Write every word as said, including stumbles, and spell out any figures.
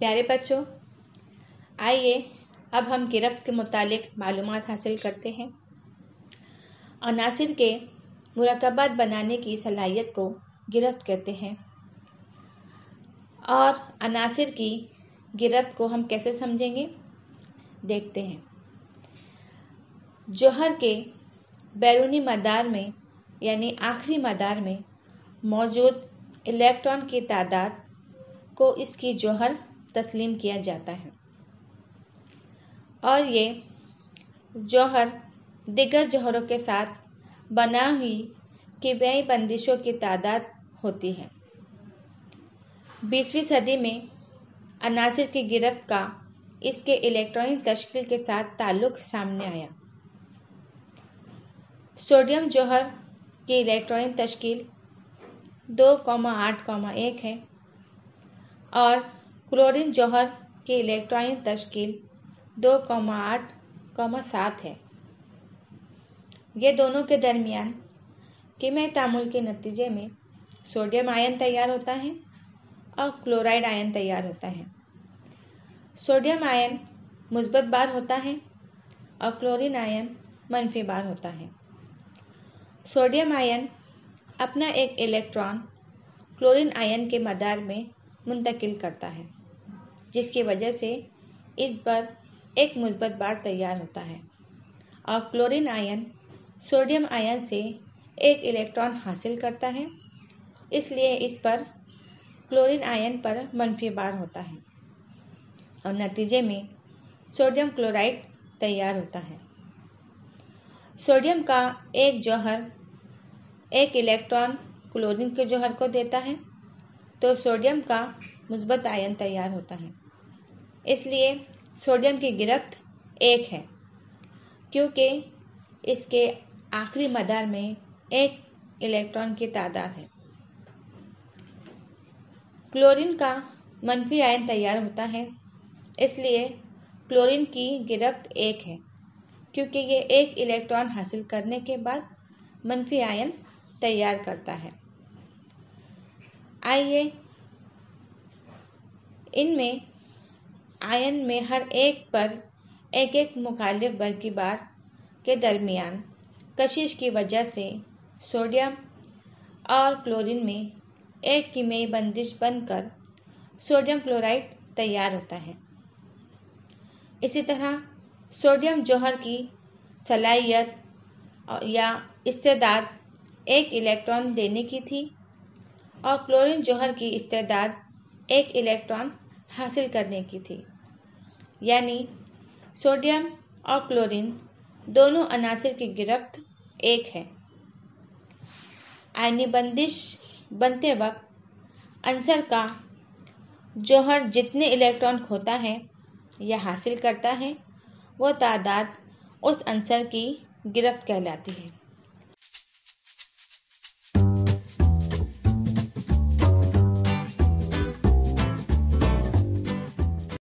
प्यारे बच्चों, आइए अब हम गिरफ्त के मुतालिक मालूमात हासिल करते हैं। अनासिर के मुरकबात बनाने की सलाहियत को गिरफ्त कहते हैं और अनासिर की गिरफ्त को हम कैसे समझेंगे देखते हैं। जौहर के बैरूनी मदार में यानी आखिरी मदार में मौजूद इलेक्ट्रॉन की तादाद को इसकी जौहर तस्लीम किया जाता है और ये जौहर दिगर जौहरों के साथ बना हुई कीमियाई बंदिशों की तादाद होती है। बीसवीं सदी में अनासिर की गिरफ्त का इसके इलेक्ट्रॉनिक तश्किल के साथ ताल्लुक सामने आया। सोडियम जौहर की इलेक्ट्रॉनिक तश्कील दो आठ एक है और क्लोरीन जौहर की इलेक्ट्रॉनिक तश्कील दो आठ सात है। ये दोनों के दरमियान कीमियाई तामुल के नतीजे में सोडियम आयन तैयार होता है और क्लोराइड आयन तैयार होता है। सोडियम आयन मुस्बत बार होता है और क्लोरीन आयन मनफी बार होता है। सोडियम आयन अपना एक इलेक्ट्रॉन क्लोरीन आयन के मदार में मुंतकिल करता है जिसकी वजह से इस पर एक मुस्बत बार तैयार होता है और क्लोरीन आयन सोडियम आयन से एक इलेक्ट्रॉन हासिल करता है, इसलिए इस पर क्लोरीन आयन पर मनफी बार होता है और नतीजे में सोडियम क्लोराइड तैयार होता है। सोडियम का एक जौहर एक इलेक्ट्रॉन क्लोरीन के जौहर को देता है तो सोडियम का मुस्बत आयन तैयार होता है, इसलिए सोडियम की गिरफ्त एक है क्योंकि इसके आखिरी मदार में एक इलेक्ट्रॉन की तादाद है। क्लोरीन का मनफी आयन तैयार होता है, इसलिए क्लोरीन की गिरफ्त एक है क्योंकि ये एक इलेक्ट्रॉन हासिल करने के बाद मनफी आयन तैयार करता है। आइए इनमें आयन में हर एक पर एक एक मुखालिफ बल्कि बार के दरमियान कशिश की वजह से सोडियम और क्लोरीन में एक कीमियाई बंदिश बनकर सोडियम क्लोराइड तैयार होता है। इसी तरह सोडियम जौहर की सलाहियत या इस्तेदाद एक इलेक्ट्रॉन देने की थी और क्लोरीन जौहर की इस्तेदाद एक इलेक्ट्रॉन हासिल करने की थी, यानी सोडियम और क्लोरीन दोनों अनासिर की गिरफ्त एक है। आयनी बंदिश बनते वक्त अंसर का जौहर जितने इलेक्ट्रॉन खोता है या हासिल करता है वो तादाद उस अंसर की गिरफ्त कहलाती है।